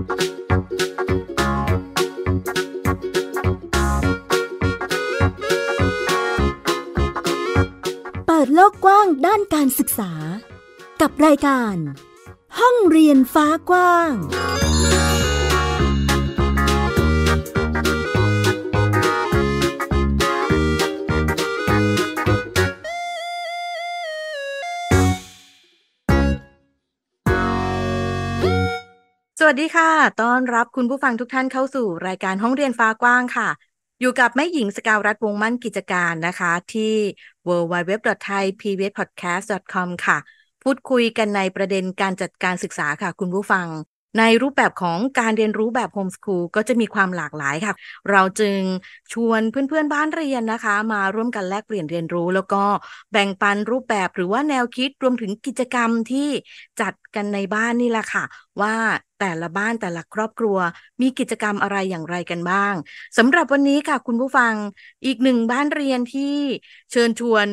เปิดโลกกว้างด้านการศึกษากับรายการห้องเรียนฟ้ากว้างสวัสดีค่ะต้อนรับคุณผู้ฟังทุกท่านเข้าสู่รายการห้องเรียนฟ้ากว้างค่ะอยู่กับแม่หญิงสกาวรัตน์วงมั่นกิจการนะคะที่ www.thaipbspodcast.com ค่ะพูดคุยกันในประเด็นการจัดการศึกษาค่ะคุณผู้ฟังในรูปแบบของการเรียนรู้แบบโฮมสคูลก็จะมีความหลากหลายค่ะเราจึงชวนเพื่อนๆบ้านเรียนนะคะมาร่วมกันแลกเปลี่ยนเรียนรู้แล้วก็แบ่งปันรูปแบบหรือว่าแนวคิดรวมถึงกิจกรรมที่จัดกันในบ้านนี่แหละค่ะว่าแต่ละบ้านแต่ละครอบครัวมีกิจกรรมอะไรอย่างไรกันบ้างสำหรับวันนี้ค่ะคุณผู้ฟังอีกหนึ่งบ้านเรียนที่เชิญชวน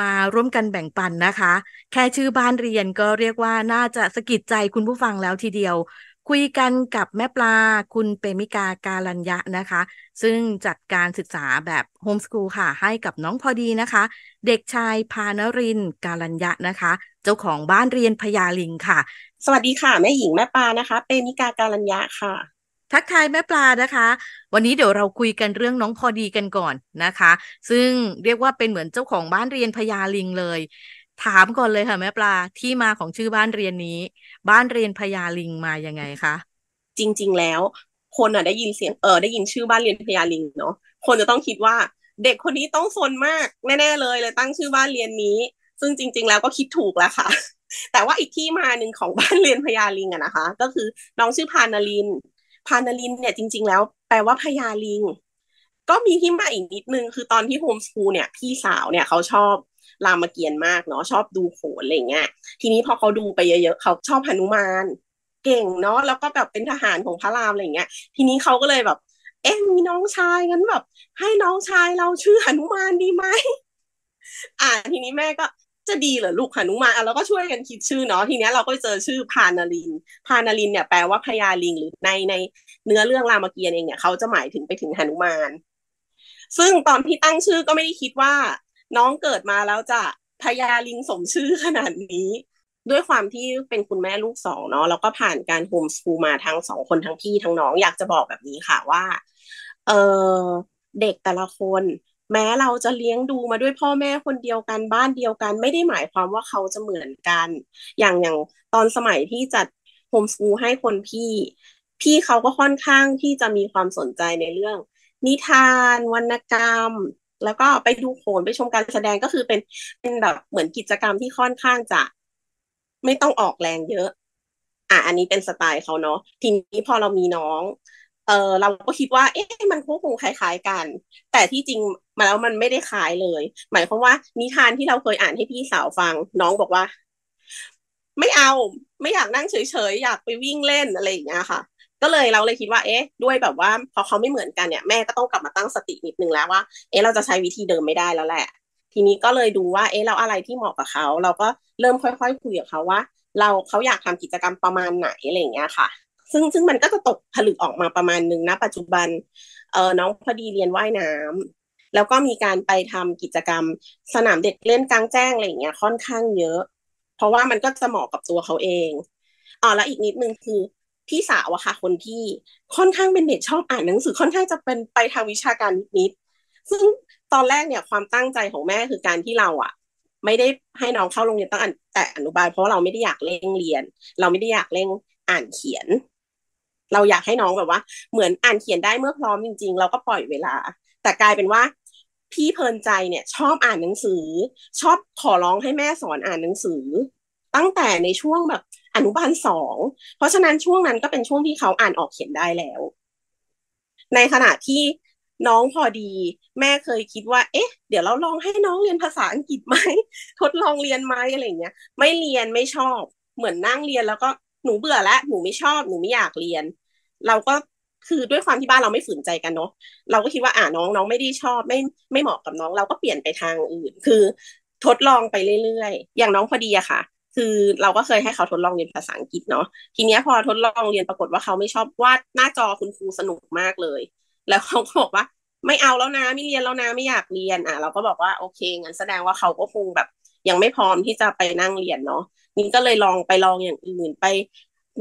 มาร่วมกันแบ่งปันนะคะแค่ชื่อบ้านเรียนก็เรียกว่าน่าจะสะกิดใจคุณผู้ฟังแล้วทีเดียวคุยกันกับแม่ปลาคุณเปมิกาการัญญะนะคะซึ่งจัดการศึกษาแบบโฮมสคูลค่ะให้กับน้องพอดีนะคะเด็กชายพานรินทร์การัญญะนะคะเจ้าของบ้านเรียนพญาลิงค่ะสวัสดีค่ะแม่หญิงแม่ปลานะคะเปมิกาการัญญะค่ะทักทายแม่ปลานะคะวันนี้เดี๋ยวเราคุยกันเรื่องน้องพอดีกันก่อนนะคะซึ่งเรียกว่าเป็นเหมือนเจ้าของบ้านเรียนพญาลิงเลยถามก่อนเลยค่ะแม่ปลาที่มาของชื่อบ้านเรียนนี้บ้านเรียนพญาลิงมายังไงคะจริงๆแล้วคนอ่ะได้ยินเสียงได้ยินชื่อบ้านเรียนพญาลิงเนาะคนจะต้องคิดว่าเด็กคนนี้ต้องซนมากแน่ๆเลยตั้งชื่อบ้านเรียนนี้ซึ่งจริงๆแล้วก็คิดถูกแล้วค่ะแต่ว่าอีกที่มาหนึ่งของบ้านเรียนพญาลิงอะนะคะก็คือน้องชื่อพานรินทร์เนี่ยจริงๆแล้วแปลว่าพญาลิงก็มีที่มาอีกนิดนึงคือตอนที่โฮมสคูลเนี่ยพี่สาวเนี่ยเขาชอบรามเกียรติ์มากเนาะชอบดูโขนอะไรเงี้ยทีนี้พอเขาดูไปเยอะๆเขาชอบหนุมานเก่งเนาะแล้วก็แบบเป็นทหารของพระรามอะไรเงี้ยทีนี้เขาก็เลยแบบเอ๊ะมีน้องชายงั้นแบบให้น้องชายเราชื่อหนุมานดีไหมทีนี้แม่ก็จะดีเหรอลูกหนุมานเราก็ช่วยกันคิดชื่อเนาะทีนี้เราก็เจอชื่อพานรินทร์เนี่ยแปลว่าพญาลิงหรือในเนื้อเรื่องรามเกียรติ์เองเนี่ยเขาจะหมายถึงไปถึงหนุมานซึ่งตอนที่ตั้งชื่อก็ไม่ได้คิดว่าน้องเกิดมาแล้วจะพญาลิงสมชื่อขนาดนี้ด้วยความที่เป็นคุณแม่ลูกสองเนาะแล้วก็ผ่านการโฮมสคูลมาทั้งสองคนทั้งพี่ทั้งน้องอยากจะบอกแบบนี้ค่ะว่าเด็กแต่ละคนแม้เราจะเลี้ยงดูมาด้วยพ่อแม่คนเดียวกันบ้านเดียวกันไม่ได้หมายความว่าเขาจะเหมือนกันอย่างตอนสมัยที่จัดโฮมสคูลให้คนพี่เขาก็ค่อนข้างที่จะมีความสนใจในเรื่องนิทานวรรณกรรมแล้วก็ไปดูโขนไปชมการแสดงก็คือเป็นแบบเหมือนกิจกรรมที่ค่อนข้างจะไม่ต้องออกแรงเยอะอันนี้เป็นสไตล์เขาเนาะทีนี้พอเรามีน้องเราก็คิดว่าเอ๊ะมันคงคล้ายๆกันแต่ที่จริงมาแล้วมันไม่ได้คล้ายเลยหมายความว่านิทานที่เราเคยอ่านให้พี่สาวฟังน้องบอกว่าไม่เอาไม่อยากนั่งเฉยๆอยากไปวิ่งเล่นอะไรอย่างเงี้ยค่ะก็เลยเราเลยคิดว่าเอ๊ะด้วยแบบว่าพอเขาไม่เหมือนกันเนี่ยแม่ก็ต้องกลับมาตั้งสตินิดนึงแล้วว่าเอ๊ะเราจะใช้วิธีเดิมไม่ได้แล้วแหละทีนี้ก็เลยดูว่าเอ๊ะเราอะไรที่เหมาะกับเขาเราก็เริ่มค่อยๆคุยกับเขาว่าเขาอยากทำกิจกรรมประมาณไหนอะไรอย่างเงี้ยค่ะซึ่งมันก็จะตกผลึกออกมาประมาณนึงนะปัจจุบันน้องพอดีเรียนว่ายน้ำแล้วก็มีการไปทำกิจกรรมสนามเด็กเล่นกลางแจ้งอะไรอย่างเงี้ยค่อนข้างเยอะเพราะว่ามันก็จะเหมาะกับตัวเขาเองแล้วอีกนิดนึงคือพี่สาวอะค่ะคนที่ค่อนข้างเป็นเด็กชอบอ่านหนังสือค่อนข้างจะเป็นไปทางวิชาการนิดๆซึ่งตอนแรกเนี่ยความตั้งใจของแม่คือการที่เราอะไม่ได้ให้น้องเข้าโรงเรียนตั้งแต่อนุบาลเพราะเราไม่ได้อยากเร่งเรียนเราไม่ได้อยากเร่งอ่านเขียนเราอยากให้น้องแบบว่าเหมือนอ่านเขียนได้เมื่อพร้อมจริงๆเราก็ปล่อยเวลาแต่กลายเป็นว่าพี่เพลินใจเนี่ยชอบอ่านหนังสือชอบขอร้องให้แม่สอนอ่านหนังสือตั้งแต่ในช่วงแบบอนุบาลสองเพราะฉะนั้นช่วงนั้นก็เป็นช่วงที่เขาอ่านออกเขียนได้แล้วในขณะที่น้องพอดีแม่เคยคิดว่าเอ๊ะเดี๋ยวเราลองให้น้องเรียนภาษาอังกฤษไหมทดลองเรียนไหมอะไรอย่างเงี้ยไม่เรียนไม่ชอบเหมือนนั่งเรียนแล้วก็หนูเบื่อแล้วหนูไม่ชอบหนูไม่อยากเรียนเราก็คือด้วยความที่บ้านเราไม่ฝืนใจกันเนาะเราก็คิดว่าน้องไม่ได้ชอบไม่เหมาะกับน้องเราก็เปลี่ยนไปทางอื่นคือทดลองไปเรื่อยๆอย่างน้องพอดีอะค่ะ คือเราก็เคยให้เขาทดลองเรียนภาษาอังกฤษเนาะทีเนี้ยพอทดลองเรียนปรากฏว่าเขาไม่ชอบวาดหน้าจอคุณครูสนุกมากเลยแล้วเขาก็บอกว่าไม่เอาแล้วนะไม่เรียนแล้วนะไม่อยากเรียนอ่ะเราก็บอกว่าโอเคงั้นแสดงว่าเขาก็คงแบบยังไม่พร้อมที่จะไปนั่งเรียนเนาะนี่ก็เลยลองไปลองอย่างอื่นไป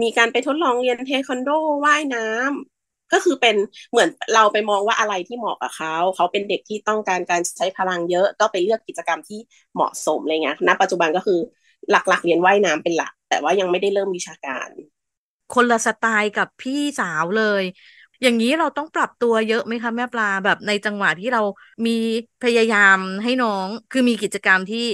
มีการไปทดลองเรียนเทควันโดว่ายน้ำก็คือเป็นเหมือนเราไปมองว่าอะไรที่เหมาะกับเขาเขาเป็นเด็กที่ต้องการใช้พลังเยอะก็ไปเลือกกิจกรรมที่เหมาะสมอะไรเงี้ยณปัจจุบันก็คือหลักๆเรียนว่ายน้ำเป็นหลักแต่ว่ายังไม่ได้เริ่มวิชาการคนละสไตล์กับพี่สาวเลยอย่างนี้เราต้องปรับตัวเยอะไหมคะแม่ปลาแบบในจังหวะที่เรามีพยายามให้น้องคือมีกิจกรรมที่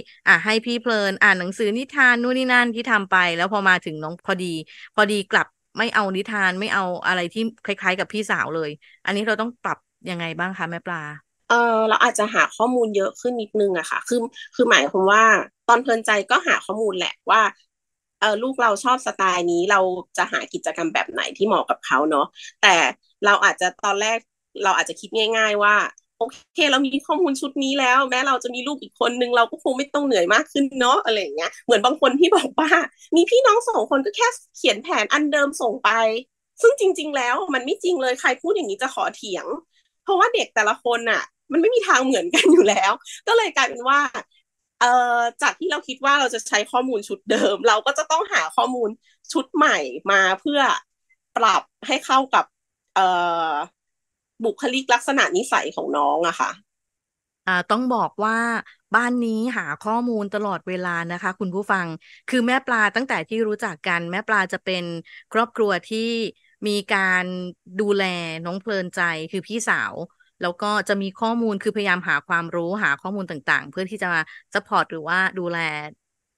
ให้พี่เพลินอ่านหนังสือนิทานนู่นนี่นั่นที่ทำไปแล้วพอมาถึงน้องพอดีกลับไม่เอานิทานไม่เอาอะไรที่คล้ายๆกับพี่สาวเลยอันนี้เราต้องปรับยังไงบ้างคะแม่ปลาเราอาจจะหาข้อมูลเยอะขึ้นนิดนึงอะค่ะคือหมายความว่าตอนเพลินใจก็หาข้อมูลแหละว่าลูกเราชอบสไตล์นี้เราจะหากิจกรรมแบบไหนที่เหมาะกับเขาเนาะแต่เราอาจจะตอนแรกเราอาจจะคิดง่ายๆว่าโอเคเรามีข้อมูลชุดนี้แล้วแม้เราจะมีลูกอีกคนนึงเราก็คงไม่ต้องเหนื่อยมากขึ้นเนาะอะไรอย่างเงี้ยเหมือนบางคนที่บอกว่ามีพี่น้องสองคนก็แค่เขียนแผนอันเดิมส่งไปซึ่งจริงๆแล้วมันไม่จริงเลยใครพูดอย่างนี้จะขอเถียงเพราะว่าเด็กแต่ละคนอ่ะมันไม่มีทางเหมือนกันอยู่แล้วก็เลยกลายเป็นว่าจากที่เราคิดว่าเราจะใช้ข้อมูลชุดเดิมเราก็จะต้องหาข้อมูลชุดใหม่มาเพื่อปรับให้เข้ากับบุคลิกลักษณะนิสัยของน้องอะค่ะต้องบอกว่าบ้านนี้หาข้อมูลตลอดเวลานะคะคุณผู้ฟังคือแม่ปลาตั้งแต่ที่รู้จักกันแม่ปลาจะเป็นครอบครัวที่มีการดูแลน้องเพลินใจคือพี่สาวแล้วก็จะมีข้อมูลคือพยายามหาความรู้หาข้อมูลต่างๆเพื่อที่จะมาซัพพอร์ตหรือว่าดูแล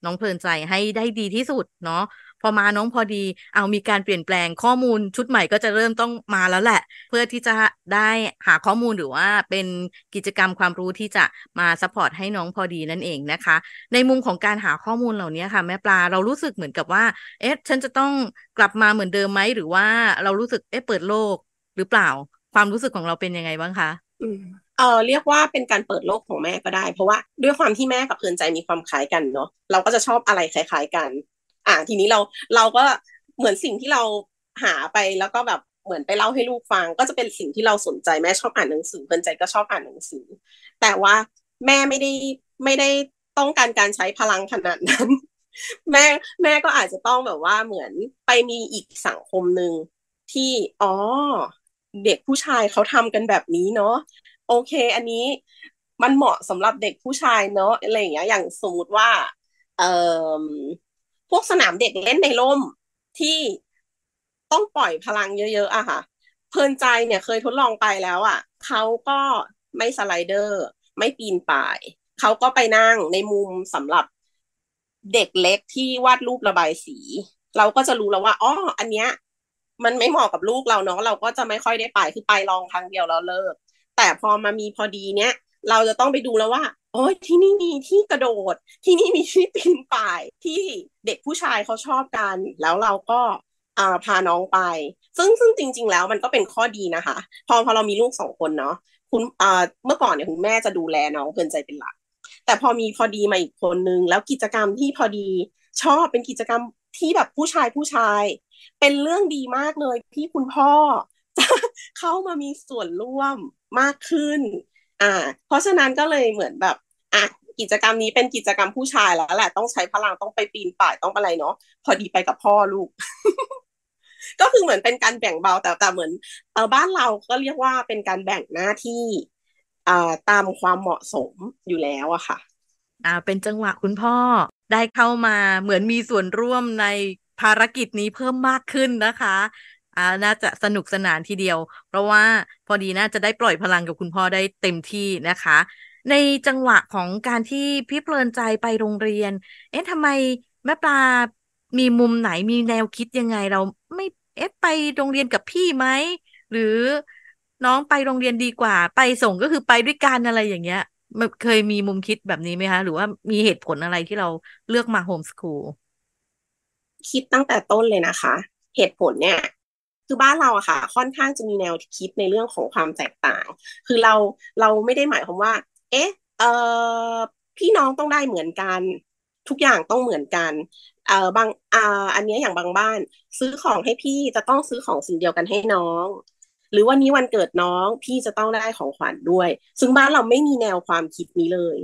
น้องเพลินใจให้ได้ดีที่สุดเนาะพอมาน้องพอดีเอามีการเปลี่ยนแปลงข้อมูลชุดใหม่ก็จะเริ่มต้องมาแล้วแหละเพื่อที่จะได้หาข้อมูลหรือว่าเป็นกิจกรรมความรู้ที่จะมาซัพพอร์ตให้น้องพอดีนั่นเองนะคะในมุมของการหาข้อมูลเหล่านี้ค่ะแม่ปลาเรารู้สึกเหมือนกับว่าเอ๊ะฉันจะต้องกลับมาเหมือนเดิมไหมหรือว่าเรารู้สึกเปิดโลกหรือเปล่าความรู้สึกของเราเป็นยังไงบ้างคะเรียกว่าเป็นการเปิดโลกของแม่ก็ได้เพราะว่าด้วยความที่แม่กับเพลินใจมีความคล้ายกันเนาะเราก็จะชอบอะไรคล้ายๆกันทีนี้เราก็เหมือนสิ่งที่เราหาไปแล้วก็แบบเหมือนไปเล่าให้ลูกฟังก็จะเป็นสิ่งที่เราสนใจแม่ชอบอ่านหนังสือเพลินใจก็ชอบอ่านหนังสือแต่ว่าแม่ไม่ได้ต้องการใช้พลังขนาดนั้น แม่ก็อาจจะต้องแบบว่าเหมือนไปมีอีกสังคมนึงที่เด็กผู้ชายเขาทำกันแบบนี้เนาะโอเคอันนี้มันเหมาะสำหรับเด็กผู้ชายเนาะอะไรอย่างเงี้ยอย่างสมมติว่าพวกสนามเด็กเล่นในร่มที่ต้องปล่อยพลังเยอะๆอะค่ะเพลินใจเนี่ยเคยทดลองไปแล้วอะเขาก็ไม่สไลเดอร์ไม่ปีนป่ายเขาก็ไปนั่งในมุมสำหรับเด็กเล็กที่วาดรูประบายสีเราก็จะรู้แล้วว่าอันเนี้ยมันไม่เหมาะกับลูกเราเนาะเราก็จะไม่ค่อยได้ไปคือไปลองครั้งเดียวแล้วเลิกแต่พอมามีพอดีเนี้ยเราจะต้องไปดูแล้วว่าโอ้ยที่นี่มีที่กระโดดที่นี่มีที่ปีนป่ายที่เด็กผู้ชายเขาชอบกันแล้วเราก็พาน้องไปซึ่งจริงๆแล้วมันก็เป็นข้อดีนะคะพอเรามีลูกสองคนเนาะคุณเมื่อก่อนเนี่ยคุณแม่จะดูแลน้องเพลินใจเป็นหลักแต่พอมีพอดีมาอีกคนนึงแล้วกิจกรรมที่พอดีชอบเป็นกิจกรรมที่แบบผู้ชายเป็นเรื่องดีมากเลยที่คุณพ่อจะเข้ามามีส่วนร่วมมากขึ้นเพราะฉะนั้นก็เลยเหมือนแบบกิจกรรมนี้เป็นกิจกรรมผู้ชายแล้วแหละต้องใช้พลังต้องไปปีนป่ายต้องอะไรเนาะพอดีไปกับพ่อลูก ก็คือเหมือนเป็นการแบ่งเบาแต่เหมือนบ้านเราก็เรียกว่าเป็นการแบ่งหน้าที่ตามความเหมาะสมอยู่แล้วอะค่ะเป็นจังหวะคุณพ่อได้เข้ามาเหมือนมีส่วนร่วมในภารกิจนี้เพิ่มมากขึ้นนะคะน่าจะสนุกสนานทีเดียวเพราะว่าพอดีน่าจะได้ปล่อยพลังกับคุณพ่อได้เต็มที่นะคะในจังหวะของการที่พี่เพลินใจไปโรงเรียนเอ๊ะทำไมแม่ปลามีมุมไหนมีแนวคิดยังไงเราไม่ไปโรงเรียนกับพี่ไหมหรือน้องไปโรงเรียนดีกว่าไปส่งก็คือไปด้วยกันอะไรอย่างเงี้ยเคยมีมุมคิดแบบนี้ไหมคะหรือว่ามีเหตุผลอะไรที่เราเลือกมาโฮมสคูลคิดตั้งแต่ต้นเลยนะคะเหตุผลเนี่ยคือบ้านเราอะค่ะค่อนข้างจะมีแนวคิดในเรื่องของความแตกต่างคือเราไม่ได้หมายความว่าพี่น้องต้องได้เหมือนกันทุกอย่างต้องเหมือนกัน บางอันนี้อย่างบางบ้านซื้อของให้พี่จะต้องซื้อของสิ่งเดียวกันให้น้องหรือวันนี้วันเกิดน้องพี่จะต้องได้ของขวัญด้วยซึ่งบ้านเราไม่มีแนวความคิดนี้เลย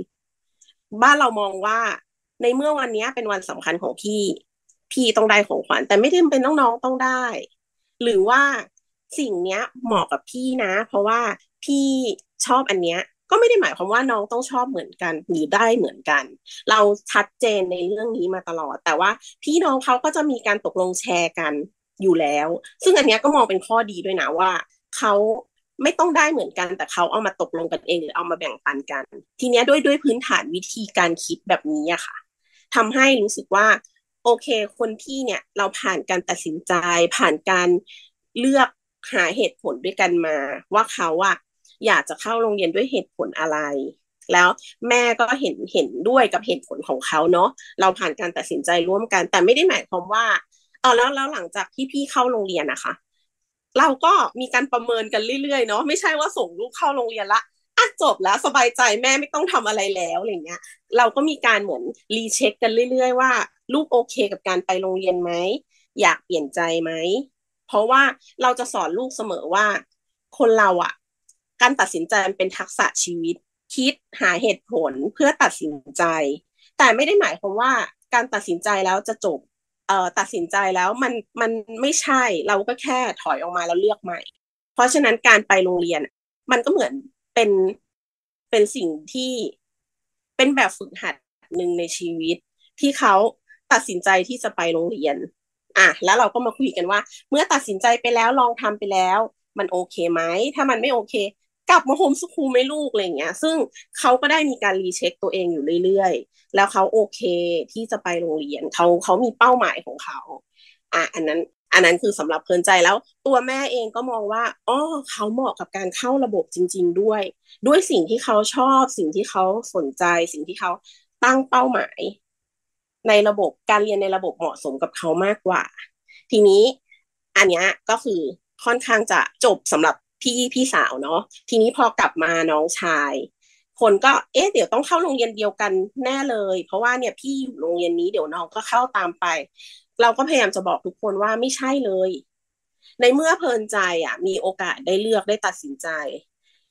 บ้านเรามองว่าในเมื่อวันนี้เป็นวันสำคัญของพี่ต้องได้ของขวัญแต่ไม่จำเป็นน้องๆต้องได้หรือว่าสิ่งเนี้ยเหมาะกับพี่นะเพราะว่าพี่ชอบอันเนี้ยก็ไม่ได้หมายความว่าน้องต้องชอบเหมือนกันหรือได้เหมือนกันเราชัดเจนในเรื่องนี้มาตลอดแต่ว่าพี่น้องเขาก็จะมีการตกลงแชร์กันอยู่แล้วซึ่งอันเนี้ยก็มองเป็นข้อดีด้วยนะว่าเขาไม่ต้องได้เหมือนกันแต่เขาเอามาตกลงกันเองหรือเอามาแบ่งปันกันทีเนี้ยด้วยพื้นฐานวิธีการคิดแบบนี้อะค่ะทำให้รู้สึกว่าโอเคคนพี่เนี่ยเราผ่านการตัดสินใจผ่านการเลือกหาเหตุผลด้วยกันมาว่าเขาอะอยากจะเข้าโรงเรียนด้วยเหตุผลอะไรแล้วแม่ก็เห็นด้วยกับเหตุผลของเขาเนาะเราผ่านการตัดสินใจร่วมกันแต่ไม่ได้หมายความว่าแล้วหลังจากที่พี่เข้าโรงเรียนนะคะเราก็มีการประเมินกันเรื่อยๆเนาะไม่ใช่ว่าส่งลูกเข้าโรงเรียนละอ่ะจบแล้วสบายใจแม่ไม่ต้องทำอะไรแล้วอะไรเงี้ยเราก็มีการเหมือนรีเช็คกันเรื่อยๆว่าลูกโอเคกับการไปโรงเรียนไหมอยากเปลี่ยนใจไหมเพราะว่าเราจะสอนลูกเสมอว่าคนเราอ่ะการตัดสินใจเป็นทักษะชีวิตคิดหาเหตุผลเพื่อตัดสินใจแต่ไม่ได้หมายความว่าการตัดสินใจแล้วจะจบตัดสินใจแล้วมันไม่ใช่เราก็แค่ถอยออกมาแล้วเลือกใหม่เพราะฉะนั้นการไปโรงเรียนมันก็เหมือนเป็นสิ่งที่เป็นแบบฝึกหัดหนึ่งในชีวิตที่เขาตัดสินใจที่จะไปโรงเรียนแล้วเราก็มาคุยกันว่าเมื่อตัดสินใจไปแล้วลองทำไปแล้วมันโอเคไหมถ้ามันไม่โอเคกลับมาโฮมสคูลไหมลูกอะไรเงี้ยซึ่งเขาก็ได้มีการรีเช็คตัวเองอยู่เรื่อยๆแล้วเขาโอเคที่จะไปโรงเรียนเขามีเป้าหมายของเขาอันนั้นคือสำหรับเพลินใจแล้วตัวแม่เองก็มองว่าเขาเหมาะกับการเข้าระบบจริงๆด้วยสิ่งที่เขาชอบสิ่งที่เขาสนใจสิ่งที่เขาตั้งเป้าหมายในระบบการเรียนในระบบเหมาะสมกับเขามากกว่าทีนี้อันเนี้ยก็คือค่อนข้างจะจบสำหรับพี่สาวเนาะทีนี้พอกลับมาน้องชายคนก็เดี๋ยวต้องเข้าโรงเรียนเดียวกันแน่เลยเพราะว่าเนี่ยพี่อยู่โรงเรียนนี้เดี๋ยวน้องก็เข้าตามไปเราก็พยายามจะบอกทุกคนว่าไม่ใช่เลยในเมื่อเพลินใจมีโอกาสได้เลือกได้ตัดสินใจ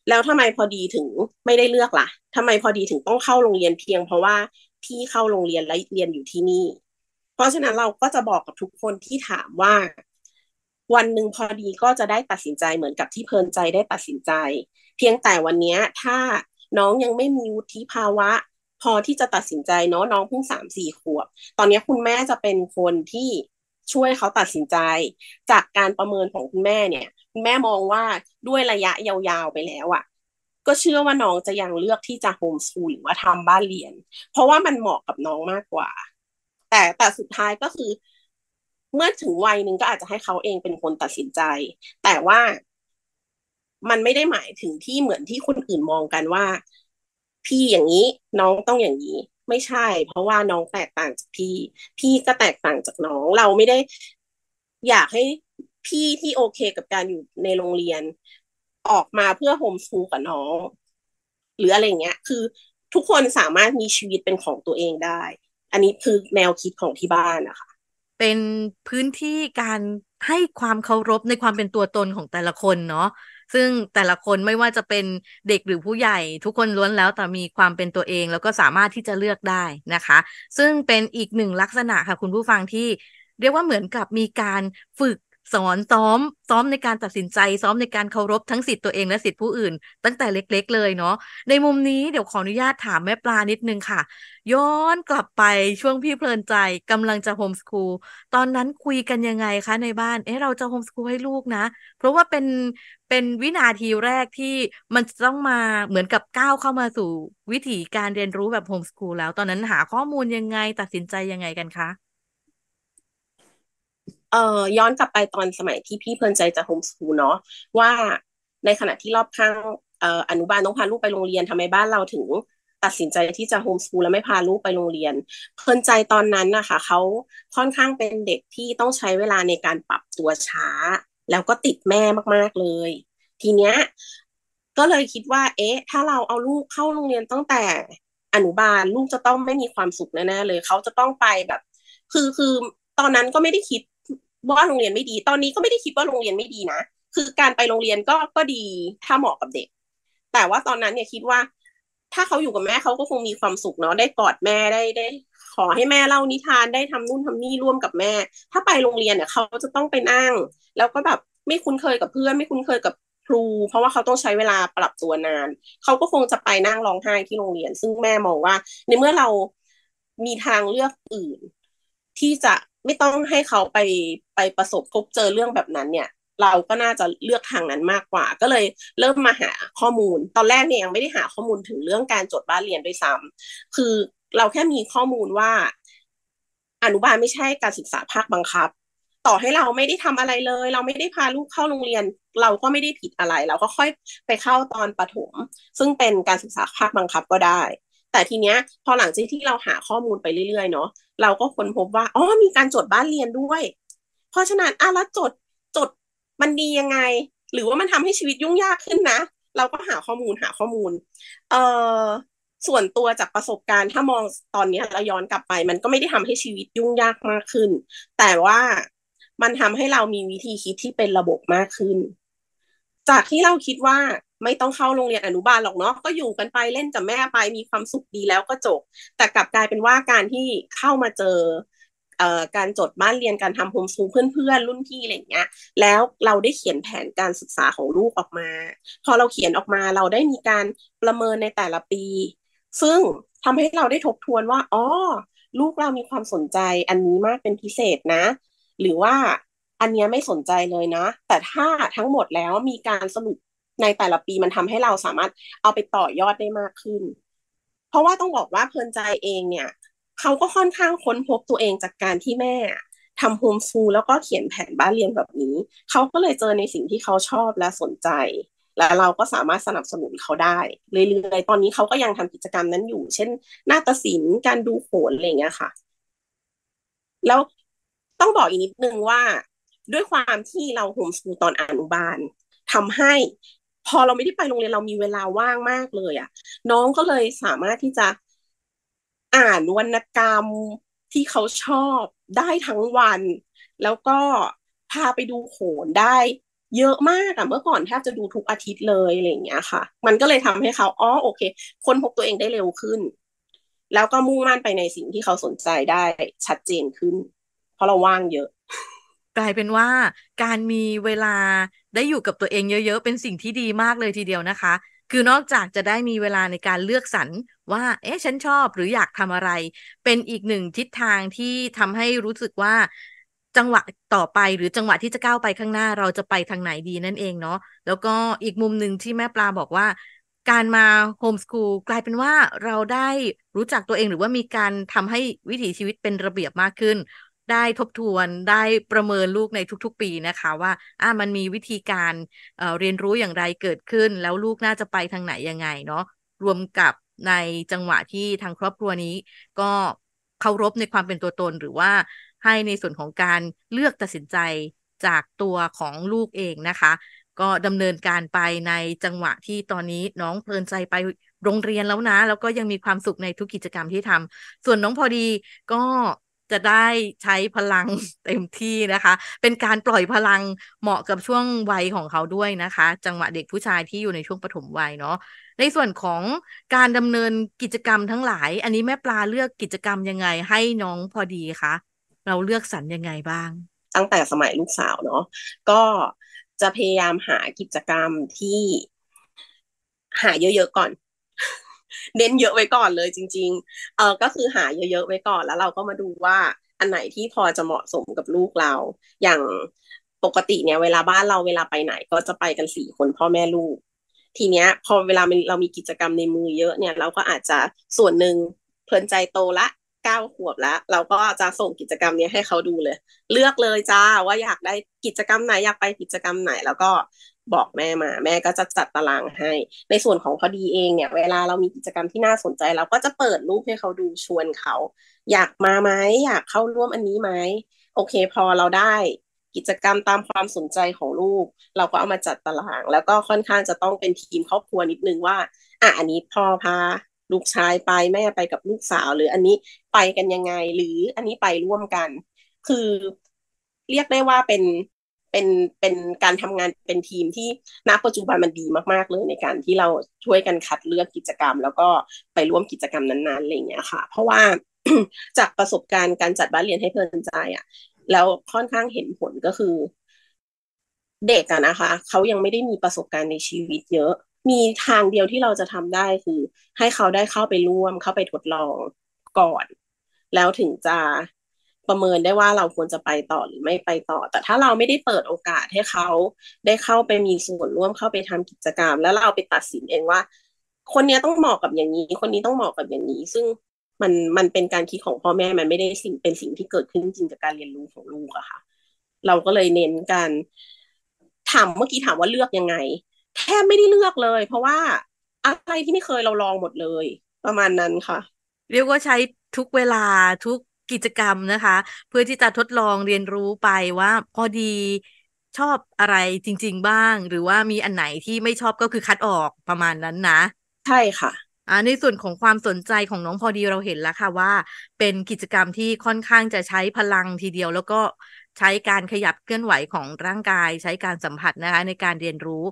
แล้วทำไมพอดีถึงไม่ได้เลือกล่ะทำไมพอดีถึงต้องเข้าโรงเรียนเพียงเพราะว่าพี่เข้าโรงเรียนและเรียนอยู่ที่นี่เพราะฉะนั้นเราก็จะบอกกับทุกคนที่ถามว่าวันหนึ่งพอดีก็จะได้ตัดสินใจเหมือนกับที่เพลินใจได้ตัดสินใจเพียงแต่วันนี้ถ้าน้องยังไม่มีวุฒิภาวะพอที่จะตัดสินใจเนาะน้องเพิ่ง 3-4 ขวบตอนนี้คุณแม่จะเป็นคนที่ช่วยเขาตัดสินใจจากการประเมินของคุณแม่เนี่ยคุณแม่มองว่าด้วยระยะยาวๆไปแล้วก็เชื่อว่าน้องจะยังเลือกที่จะโฮมสคูลหรือว่าทำบ้านเรียนเพราะว่ามันเหมาะกับน้องมากกว่าแต่สุดท้ายก็คือเมื่อถึงวัยนึงก็อาจจะให้เขาเองเป็นคนตัดสินใจแต่ว่ามันไม่ได้หมายถึงที่เหมือนที่คนอื่นมองกันว่าพี่อย่างนี้น้องต้องอย่างนี้ไม่ใช่เพราะว่าน้องแตกต่างจากพี่ก็แตกต่างจากน้องเราไม่ได้อยากให้พี่ที่โอเคกับการอยู่ในโรงเรียนออกมาเพื่อโฮมสคูลกับน้องหรืออะไรเงี้ยคือทุกคนสามารถมีชีวิตเป็นของตัวเองได้อันนี้คือแนวคิดของที่บ้านนะคะเป็นพื้นที่การให้ความเคารพในความเป็นตัวตนของแต่ละคนเนาะซึ่งแต่ละคนไม่ว่าจะเป็นเด็กหรือผู้ใหญ่ทุกคนล้วนแล้วแต่มีความเป็นตัวเองแล้วก็สามารถที่จะเลือกได้นะคะซึ่งเป็นอีกหนึ่งลักษณะค่ะคุณผู้ฟังที่เรียกว่าเหมือนกับมีการฝึกสอนซ้อมในการตัดสินใจซ้อมในการเคารพทั้งสิทธิ์ตัวเองและสิทธิ์ผู้อื่นตั้งแต่เล็กๆเลยเนาะในมุมนี้เดี๋ยวขออนุญาตถามแม่ปลานิดนึงค่ะย้อนกลับไปช่วงพี่เพลินใจกำลังจะโฮมสคูลตอนนั้นคุยกันยังไงคะในบ้านเราจะโฮมสคูลให้ลูกนะเพราะว่าเป็นวินาทีแรกที่มันต้องมาเหมือนกับก้าวเข้ามาสู่วิถีการเรียนรู้แบบโฮมสคูลแล้วตอนนั้นหาข้อมูลยังไงตัดสินใจยังไงกันคะย้อนกลับไปตอนสมัยที่พี่เพลินใจจะโฮมสคูลเนาะว่าในขณะที่รอบข้างอนุบาลต้องพาลูกไปโรงเรียนทำไมบ้านเราถึงตัดสินใจที่จะโฮมสคูลแล้วไม่พาลูกไปโรงเรียนเพลินใจตอนนั้นนะคะเขาค่อนข้างเป็นเด็กที่ต้องใช้เวลาในการปรับตัวช้าแล้วก็ติดแม่มากๆเลยทีเนี้ยก็เลยคิดว่าถ้าเราเอาลูกเข้าโรงเรียนตั้งแต่อนุบาลลูกจะต้องไม่มีความสุขแน่ๆเลยเขาจะต้องไปแบบ คือตอนนั้นก็ไม่ได้คิดว่าโรงเรียนไม่ดีตอนนี้ก็ไม่ได้คิดว่าโรงเรียนไม่ดีนะคือการไปโรงเรียนก็ดีถ้าเหมาะกับเด็กแต่ว่าตอนนั้นเนี่ยคิดว่าถ้าเขาอยู่กับแม่เขาก็คงมีความสุขเนาะได้กอดแม่ได้ขอให้แม่เล่านิทานได้ทำนู่นทำนี่ร่วมกับแม่ถ้าไปโรงเรียนเนี่ยเขาจะต้องไปนั่งแล้วก็แบบไม่คุ้นเคยกับเพื่อนไม่คุ้นเคยกับครูเพราะว่าเขาต้องใช้เวลาปรับตัวนานเขาก็คงจะไปนั่งร้องไห้ที่โรงเรียนซึ่งแม่มองว่าในเมื่อเรามีทางเลือกอื่นที่จะไม่ต้องให้เขาไปประสบพบเจอเรื่องแบบนั้นเนี่ยเราก็น่าจะเลือกทางนั้นมากกว่าก็เลยเริ่มมาหาข้อมูลตอนแรกเนี่ยยังไม่ได้หาข้อมูลถึงเรื่องการจดบ้านเรียนด้วยซ้ำคือเราแค่มีข้อมูลว่าอนุบาลไม่ใช่การศึกษาภาคบังคับต่อให้เราไม่ได้ทำอะไรเลยเราไม่ได้พาลูกเข้าโรงเรียนเราก็ไม่ได้ผิดอะไรเราก็ค่อยไปเข้าตอนประถมซึ่งเป็นการศึกษาภาคบังคับก็ได้แต่ทีเนี้ยพอหลังจากที่เราหาข้อมูลไปเรื่อยๆเนาะเราก็ค้นพบว่าอ๋อมีการจดบ้านเรียนด้วยเพราะฉะนั้นแล้วจดมันดียังไงหรือว่ามันทำให้ชีวิตยุ่งยากขึ้นนะเราก็หาข้อมูลส่วนตัวจากประสบการณ์ถ้ามองตอนนี้เราย้อนกลับไปมันก็ไม่ได้ทำให้ชีวิตยุ่งยากมากขึ้นแต่ว่ามันทำให้เรามีวิธีคิดที่เป็นระบบมากขึ้นจากที่เราคิดว่าไม่ต้องเข้าโรงเรียนอนุบาลหรอกเนาะก็อยู่กันไปเล่นกับแม่ไปมีความสุขดีแล้วก็จบแต่กลับกลายเป็นว่าการที่เข้ามาเจอการจดบ้านเรียนการทำโฮมสคูลเพื่อนรุ่นพี่อะไรอย่างเงี้ยแล้วเราได้เขียนแผนการศึกษาของลูกออกมาพอเราเขียนออกมาเราได้มีการประเมินในแต่ละปีซึ่งทำให้เราได้ทบทวนว่าอ๋อลูกเรามีความสนใจอันนี้มากเป็นพิเศษนะหรือว่าอันเนี้ยไม่สนใจเลยนะแต่ถ้าทั้งหมดแล้วมีการสรุปในแต่ละปีมันทำให้เราสามารถเอาไปต่อยอดได้มากขึ้นเพราะว่าต้องบอกว่าเพลินใจเองเนี่ยเขาก็ค่อนข้างค้นพบตัวเองจากการที่แม่ทำโฮมสคูลแล้วก็เขียนแผนบ้านเรียนแบบนี้เขาก็เลยเจอในสิ่งที่เขาชอบและสนใจและเราก็สามารถสนับสนุนเขาได้เรื่อยๆตอนนี้เขาก็ยังทำกิจกรรมนั้นอยู่เช่นนาฏศิลป์การดูโขนอะไรอย่างเงี้ยค่ะแล้วต้องบอกอีกนิดนึงว่าด้วยความที่เราโฮมสคูลตอนอนุบาลทำให้พอเราไม่ได้ไปโรงเรียนเรามีเวลาว่างมากเลยอ่ะน้องก็เลยสามารถที่จะอ่านวรรณกรรมที่เขาชอบได้ทั้งวันแล้วก็พาไปดูโขนได้เยอะมากอ่ะเมื่อก่อนแทบจะดูทุกอาทิตย์เลยอะไรอย่างเงี้ยค่ะมันก็เลยทำให้เขาอ๋อโอเคค้นพบตัวเองได้เร็วขึ้นแล้วก็มุ่งมั่นไปในสิ่งที่เขาสนใจได้ชัดเจนขึ้นเพราะเราว่างเยอะกลายเป็นว่าการมีเวลาได้อยู่กับตัวเองเยอะๆเป็นสิ่งที่ดีมากเลยทีเดียวนะคะคือนอกจากจะได้มีเวลาในการเลือกสรรว่าเอ๊ะฉันชอบหรืออยากทำอะไรเป็นอีกหนึ่งทิศทางที่ทำให้รู้สึกว่าจังหวะต่อไปหรือจังหวะที่จะก้าวไปข้างหน้าเราจะไปทางไหนดีนั่นเองเนาะแล้วก็อีกมุมหนึ่งที่แม่ปลาบอกว่าการมาโฮมสคูลกลายเป็นว่าเราได้รู้จักตัวเองหรือว่ามีการทำให้วิถีชีวิตเป็นระเบียบมากขึ้นได้ทบทวนได้ประเมินลูกในทุกๆปีนะคะว่ามันมีวิธีการเรียนรู้อย่างไรเกิดขึ้นแล้วลูกน่าจะไปทางไหนยังไงเนาะรวมกับในจังหวะที่ทางครอบครัวนี้ก็เคารพในความเป็นตัวตนหรือว่าให้ในส่วนของการเลือกตัดสินใจจากตัวของลูกเองนะคะก็ดำเนินการไปในจังหวะที่ตอนนี้น้องเพลินใจไปโรงเรียนแล้วนะแล้วก็ยังมีความสุขในทุกกิจกรรมที่ทำส่วนน้องพอดีก็จะได้ใช้พลังเต็มที่นะคะเป็นการปล่อยพลังเหมาะกับช่วงวัยของเขาด้วยนะคะจังหวะเด็กผู้ชายที่อยู่ในช่วงปฐมวัยเนาะในส่วนของการดำเนินกิจกรรมทั้งหลายอันนี้แม่ปลาเลือกกิจกรรมยังไงให้น้องพอดีคะเราเลือกสรรยังไงบ้างตั้งแต่สมัยลูกสาวเนาะก็จะพยายามหากิจกรรมที่หาเยอะๆก่อนเน้นเยอะไว้ก่อนเลยจริงๆก็คือหาเยอะๆไว้ก่อนแล้วเราก็มาดูว่าอันไหนที่พอจะเหมาะสมกับลูกเราอย่างปกติเนี่ยเวลาบ้านเราเวลาไปไหนก็จะไปกัน4คนพ่อแม่ลูกทีเนี้ยพอเวลาเรามีกิจกรรมในมือเยอะเนี่ยเราก็อาจจะส่วนหนึ่งเพลินใจโตละ9ขวบละเราก็จะส่งกิจกรรมนี้ให้เขาดูเลยเลือกเลยจ้าว่าอยากได้กิจกรรมไหนอยากไปกิจกรรมไหนแล้วก็บอกแม่มาแม่ก็จะจัดตารางให้ในส่วนของพอดีเองเนี่ยเวลาเรามีกิจกรรมที่น่าสนใจเราก็จะเปิดรูปให้เขาดูชวนเขาอยากมาไหมอยากเข้าร่วมอันนี้ไหมโอเคพอเราได้กิจกรรมตามความสนใจของลูกเราก็เอามาจัดตารางแล้วก็ค่อนข้างจะต้องเป็นทีมครอบครัวนิดนึงว่าอันนี้พ่อพา ลูกชายไปแม่ไปกับลูกสาวหรืออันนี้ไปกันยังไงหรืออันนี้ไปร่วมกันคือเรียกได้ว่าเป็นการทำงานเป็นทีมที่ณปัจจุบันมันดีมากๆเลยในการที่เราช่วยกันคัดเลือกกิจกรรมแล้วก็ไปร่วมกิจกรรมนั้นๆอะไรอย่างเงี้ยค่ะเพราะว่า จากประสบการณ์การจัดบ้านเรียนให้เพลินใจอ่ะแล้วค่อนข้างเห็นผลก็คือเด็กอะนะคะเขายังไม่ได้มีประสบการณ์ในชีวิตเยอะมีทางเดียวที่เราจะทำได้คือให้เขาได้เข้าไปร่วมเข้าไปทดลองก่อนแล้วถึงจะประเมินได้ว่าเราควรจะไปต่อหรือไม่ไปต่อแต่ถ้าเราไม่ได้เปิดโอกาสให้เขาได้เข้าไปมีส่วนร่วมเข้าไปทำกิจกรรมแล้วเราไปตัดสินเองว่าคนนี้ต้องเหมาะกับอย่างนี้คนนี้ต้องเหมาะกับอย่างนี้ซึ่งมันเป็นการคิดของพ่อแม่มันไม่ได้เป็นสิ่งที่เกิดขึ้นจริงจากการเรียนรู้ของลูกอะค่ะเราก็เลยเน้นการเมื่อกี้ถามว่าเลือกยังไงแทบไม่ได้เลือกเลยเพราะว่าอะไรที่ไม่เคยเราลองหมดเลยประมาณนั้นค่ะเรียกว่าใช้ทุกเวลาทุกกิจกรรมนะคะเพื่อที่จะทดลองเรียนรู้ไปว่าพอดีชอบอะไรจริงๆบ้างหรือว่ามีอันไหนที่ไม่ชอบก็คือคัดออกประมาณนั้นนะใช่ค่ะในส่วนของความสนใจของน้องพอดีเราเห็นแล้วค่ะว่าเป็นกิจกรรมที่ค่อนข้างจะใช้พลังทีเดียวแล้วก็ใช้การขยับเคลื่อนไหวของร่างกายใช้การสัมผัสนะคะในการเรียนรู้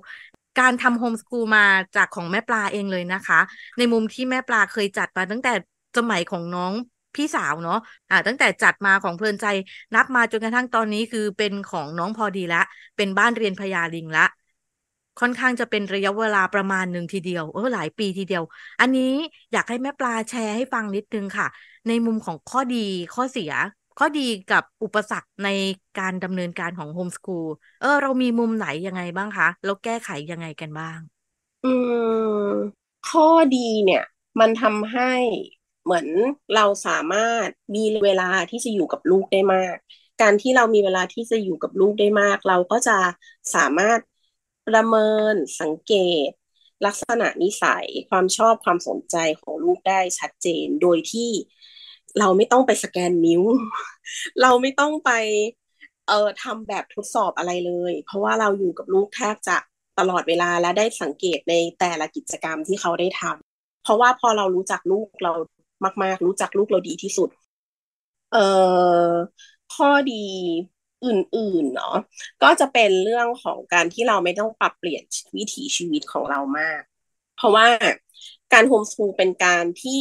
การทำโฮมสกูลมาจากของแม่ปลาเองเลยนะคะในมุมที่แม่ปลาเคยจัดมาตั้งแต่สมัยของน้องพี่สาวเนาะตั้งแต่จัดมาของเพลินใจนับมาจนกระทั่งตอนนี้คือเป็นของน้องพอดีละเป็นบ้านเรียนพญาลิงละค่อนข้างจะเป็นระยะเวลาประมาณนึงทีเดียวหลายปีทีเดียวอันนี้อยากให้แม่ปลาแชร์ให้ฟังนิดนึงค่ะในมุมของข้อดีข้อเสียข้อดีกับอุปสรรคในการดำเนินการของโฮมสกูลเรามีมุมไหนยังไงบ้างคะแล้วแก้ไขยังไงกันบ้างข้อดีเนี่ยมันทำให้เหมือนเราสามารถมีเวลาที่จะอยู่กับลูกได้มากการที่เรามีเวลาที่จะอยู่กับลูกได้มากเราก็จะสามารถประเมินสังเกตลักษณะนิสัยความชอบความสนใจของลูกได้ชัดเจนโดยที่เราไม่ต้องไปสแกนนิ้วเราไม่ต้องไปทำแบบทดสอบอะไรเลยเพราะว่าเราอยู่กับลูกแทบจะตลอดเวลาและได้สังเกตในแต่ละกิจกรรมที่เขาได้ทำเพราะว่าพอเรารู้จักลูกเรามากๆรู้จักลูกเราดีที่สุดข้อดีอื่นๆเนาะก็จะเป็นเรื่องของการที่เราไม่ต้องปรับเปลี่ยนวิถีชีวิตของเรามากเพราะว่าการโฮมสกูลเป็นการที่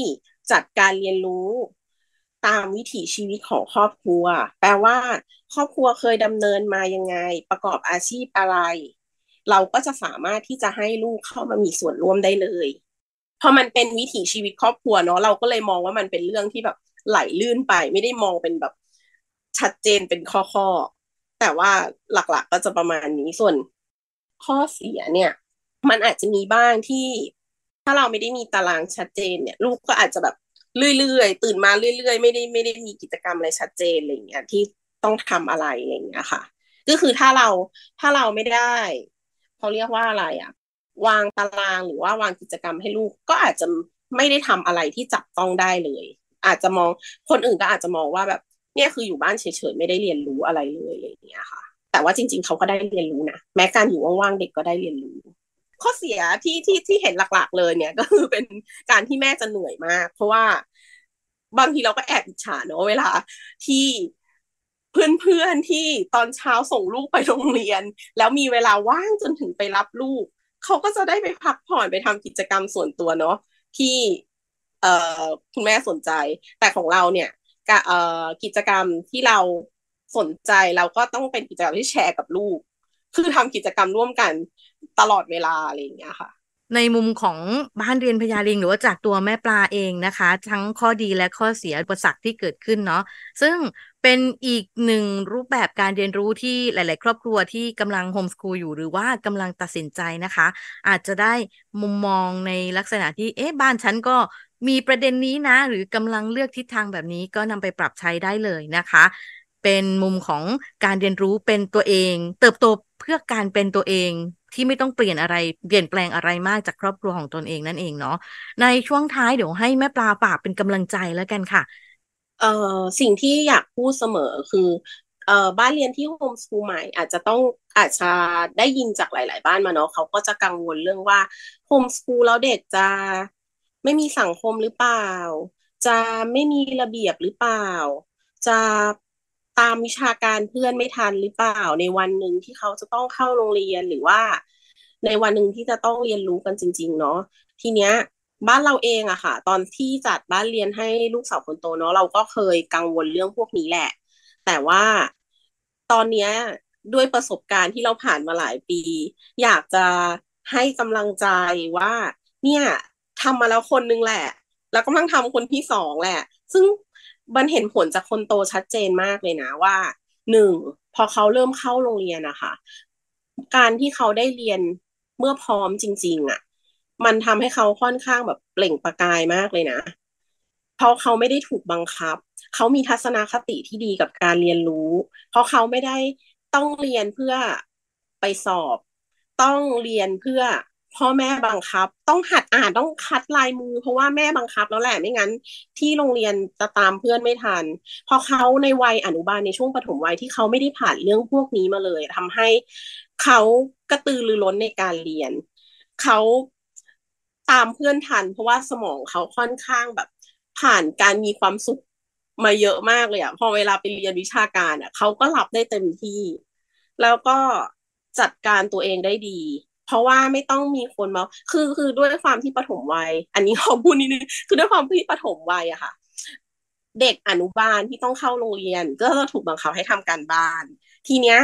จัดการเรียนรู้ตามวิถีชีวิตของครอบครัวแปลว่าครอบครัวเคยดำเนินมายังไงประกอบอาชีพอะไรเราก็จะสามารถที่จะให้ลูกเข้ามามีส่วนร่วมได้เลยเพราะมันเป็นวิถีชีวิตครอบครัวเนาะเราก็เลยมองว่ามันเป็นเรื่องที่แบบไหลลื่นไปไม่ได้มองเป็นแบบชัดเจนเป็นข้อแต่ว่าหลักๆก็จะประมาณนี้ส่วนข้อเสียเนี่ยมันอาจจะมีบ้างที่ถ้าเราไม่ได้มีตารางชัดเจนเนี่ยลูกก็อาจจะแบบเรื่อยๆตื่นมาเรื่อยๆไม่ได้มีกิจกรรมอะไรชัดเจนอะไรอย่างเงี้ยที่ต้องทำอะไรอะไรอย่างเงี้ยค่ะก็คือถ้าเราไม่ได้เขาเรียกว่าอะไรอ่ะวางตารางหรือว่าวางกิจกรรมให้ลูกก็อาจจะไม่ได้ทำอะไรที่จับต้องได้เลยอาจจะมองคนอื่นก็อาจจะมองว่าแบบเนี่ยคืออยู่บ้านเฉยๆไม่ได้เรียนรู้อะไรเลยอะไรอย่างเงี้ยค่ะแต่ว่าจริงๆเขาก็ได้เรียนรู้นะแม้การอยู่ว่างๆเด็กก็ได้เรียนรู้ข้อเสียที่เห็นหลักๆเลยเนี่ยก็คือเป็นการที่แม่จะเหนื่อยมากเพราะว่าบางทีเราก็แอบอิจฉาเนาะเวลาที่เพื่อนๆที่ตอนเช้าส่งลูกไปโรงเรียนแล้วมีเวลาว่างจนถึงไปรับลูกเขาก็จะได้ไปพักผ่อนไปทำกิจกรรมส่วนตัวเนาะที่คุณแม่สนใจแต่ของเราเนี่ยกิจกรรมที่เราสนใจเราก็ต้องเป็นกิจกรรมที่แชร์กับลูกคือทำกิจกรรมร่วมกันตลอดเวลาอะไรอย่างเงี้ยค่ะในมุมของบ้านเรียนพญาลิงหรือว่าจากตัวแม่ปลาเองนะคะทั้งข้อดีและข้อเสียอุปสรรคที่เกิดขึ้นเนาะซึ่งเป็นอีกหนึ่งรูปแบบการเรียนรู้ที่หลายๆครอบครัวที่กำลังโฮมสกูลอยู่หรือว่ากำลังตัดสินใจนะคะอาจจะได้มุมมองในลักษณะที่บ้านฉันก็มีประเด็นนี้นะหรือกำลังเลือกทิศทางแบบนี้ก็นำไปปรับใช้ได้เลยนะคะเป็นมุมของการเรียนรู้เป็นตัวเองเติบโตเพื่อการเป็นตัวเองที่ไม่ต้องเปลี่ยนแปลงอะไรมากจากครอบครัวของตนเองนั่นเองเนาะในช่วงท้ายเดี๋ยวให้แม่ปลาฝากเป็นกำลังใจแล้วกันค่ะสิ่งที่อยากพูดเสมอคือบ้านเรียนที่โฮมสกูลใหม่อาจจะได้ยินจากหลายๆบ้านมาเนาะเขาก็จะกังวลเรื่องว่าโฮมสกูลแล้วเด็กจะ ไม่มีสังคมหรือเปล่าจะไม่มีระเบียบหรือเปล่าจะตามวิชาการเพื่อนไม่ทันหรือเปล่าในวันหนึ่งที่เขาจะต้องเข้าโรงเรียนหรือว่าในวันหนึ่งที่จะต้องเรียนรู้กันจริงๆเนาะทีเนี้ยบ้านเราเองอะค่ะตอนที่จัดบ้านเรียนให้ลูกสาวคนโตเนาะเราก็เคยกังวลเรื่องพวกนี้แหละแต่ว่าตอนเนี้ยด้วยประสบการณ์ที่เราผ่านมาหลายปีอยากจะให้กำลังใจว่าเนี่ยทำมาแล้วคนนึงแหละแล้วกำลังทำคนที่สองแหละซึ่งมันเห็นผลจากคนโตชัดเจนมากเลยนะว่า1พอเขาเริ่มเข้าโรงเรียนนะคะการที่เขาได้เรียนเมื่อพร้อมจริงๆอ่ะมันทำให้เขาค่อนข้างแบบเปล่งประกายมากเลยนะเพราะเขาไม่ได้ถูกบังคับเขามีทัศนคติที่ดีกับการเรียนรู้เพราะเขาไม่ได้ต้องเรียนเพื่อไปสอบต้องเรียนเพื่อพ่อแม่บังคับต้องหัดอ่านต้องคัดลายมือเพราะว่าแม่บังคับแล้วแหละไม่งั้นที่โรงเรียนจะตามเพื่อนไม่ทันพอเขาในวัยอนุบาลในช่วงปฐมวัยที่เขาไม่ได้ผ่านเรื่องพวกนี้มาเลยทำให้เขากระตือรือร้นในการเรียนเขาตามเพื่อนทันเพราะว่าสมองเขาค่อนข้างแบบผ่านการมีความสุขมาเยอะมากเลยอ่ะพอเวลาไปเรียนวิชาการอ่ะเขาก็รับได้เต็มที่แล้วก็จัดการตัวเองได้ดีเพราะว่าไม่ต้องมีคนมาคือด้วยความที่ปฐมวัยอันนี้ขอพูดนิดนึงคือด้วยความที่ปฐมวัยอะค่ะเด็กอนุบาลที่ต้องเข้าโรงเรียนก็จะถูกบังคับให้ทำการบ้านทีเนี้ย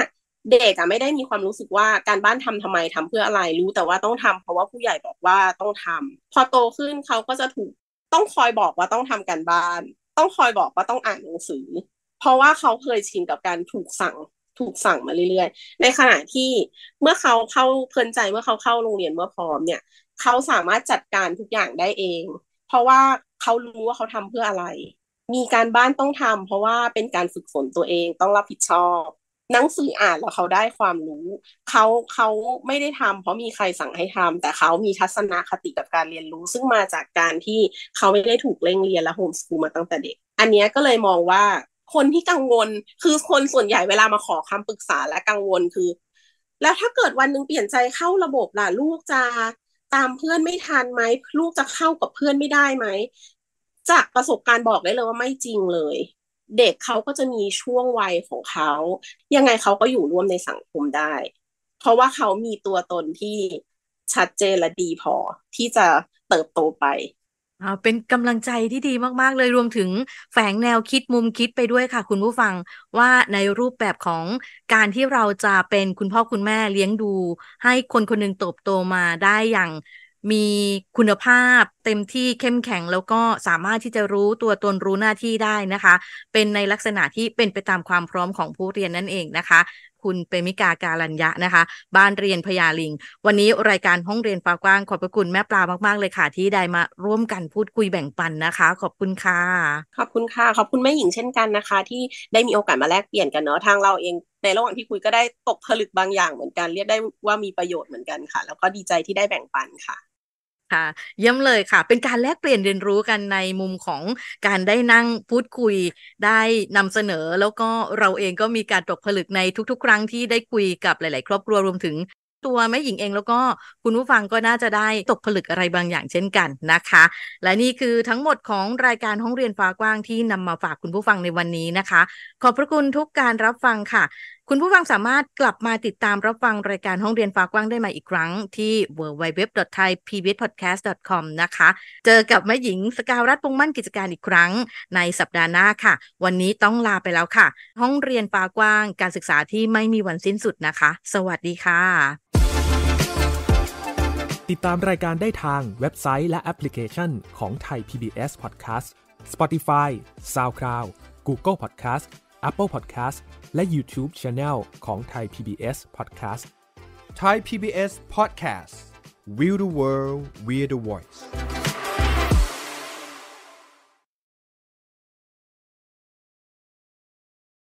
เด็กอะไม่ได้มีความรู้สึกว่าการบ้านทำทำไมทำเพื่ออะไรรู้แต่ว่าต้องทำเพราะว่าผู้ใหญ่บอกว่าต้องทำพอโตขึ้นเขาก็จะถูกต้องคอยบอกว่าต้องทำการบ้านต้องคอยบอกว่าต้องอ่านหนังสือเพราะว่าเขาเคยชินกับการถูกสั่งมาเรื่อยๆในขณะที่เมื่อเขาเข้าเพลินใจเมื่อเขาเข้าโรงเรียนเมื่อพร้อมเนี่ยเขาสามารถจัดการทุกอย่างได้เองเพราะว่าเขารู้ว่าเขาทำเพื่ออะไรมีการบ้านต้องทำเพราะว่าเป็นการฝึกฝนตัวเองต้องรับผิดชอบหนังสืออ่านแล้วเขาได้ความรู้เขาไม่ได้ทำเพราะมีใครสั่งให้ทำแต่เขามีทัศนคติกับการเรียนรู้ซึ่งมาจากการที่เขาไม่ได้ถูกเร่งเรียนและโฮมสคูลมาตั้งแต่เด็กอันนี้ก็เลยมองว่าคนที่กังวลคือคนส่วนใหญ่เวลามาขอคำปรึกษาและกังวลคือแล้วถ้าเกิดวันนึงเปลี่ยนใจเข้าระบบล่ะลูกจะตามเพื่อนไม่ทันไหมลูกจะเข้ากับเพื่อนไม่ได้ไหมจากประสบการณ์บอกได้เลยว่าไม่จริงเลยเด็กเขาก็จะมีช่วงวัยของเขายังไงเขาก็อยู่ร่วมในสังคมได้เพราะว่าเขามีตัวตนที่ชัดเจนและดีพอที่จะเติบโตไปเป็นกำลังใจที่ดีมากๆเลยรวมถึงแฝงแนวคิดมุมคิดไปด้วยค่ะคุณผู้ฟังว่าในรูปแบบของการที่เราจะเป็นคุณพ่อคุณแม่เลี้ยงดูให้คนคนหนึ่งเติบโตมาได้อย่างมีคุณภาพเต็มที่เข้มแข็งแล้วก็สามารถที่จะรู้ตัวตนรู้หน้าที่ได้นะคะเป็นในลักษณะที่เป็นไปตามความพร้อมของผู้เรียนนั่นเองนะคะคุณเปมิกาการัญญะนะคะบ้านเรียนพญาลิงวันนี้รายการห้องเรียนฟ้ากว้างขอบพระคุณแม่ปลามากๆเลยค่ะที่ได้มาร่วมกันพูดคุยแบ่งปันนะคะขอบคุณค่ะขอบคุณค่ะขอบคุณแม่หญิงเช่นกันนะคะที่ได้มีโอกาสมาแลกเปลี่ยนกันเนาะทางเราเองในระหว่างที่คุยก็ได้ตกผลึกบางอย่างเหมือนกันเรียกได้ว่ามีประโยชน์เหมือนกันค่ะแล้วก็ดีใจที่ได้แบ่งปันค่ะค่ะเยี่ยมเลยค่ะเป็นการแลกเปลี่ยนเรียนรู้กันในมุมของการได้นั่งพูดคุยได้นำเสนอแล้วก็เราเองก็มีการตกผลึกในทุกๆครั้งที่ได้คุยกับหลายๆครอบครัวรวมถึงตัวแม่หญิงเองแล้วก็คุณผู้ฟังก็น่าจะได้ตกผลึกอะไรบางอย่างเช่นกันนะคะและนี่คือทั้งหมดของรายการห้องเรียนฟ้ากว้างที่นำมาฝากคุณผู้ฟังในวันนี้นะคะขอบพระคุณทุกการรับฟังค่ะคุณผู้ฟังสามารถกลับมาติดตามรับฟังรายการห้องเรียนฟ้ากว้างได้ใหม่อีกครั้งที่ www.thaipbspodcast.com นะคะเจอกับแม่หญิงสกาวรัตน์ วงศ์มั่นกิจการอีกครั้งในสัปดาห์หน้าค่ะวันนี้ต้องลาไปแล้วค่ะห้องเรียนฟ้ากว้างการศึกษาที่ไม่มีวันสิ้นสุดนะคะสวัสดีค่ะติดตามรายการได้ทางเว็บไซต์และแอปพลิเคชันของ Thai PBS Podcast Spotify SoundCloud Google Podcast Apple Podcast และ YouTube Channel ของ Thai PBS Podcast Thai PBS Podcast We the World We the Voice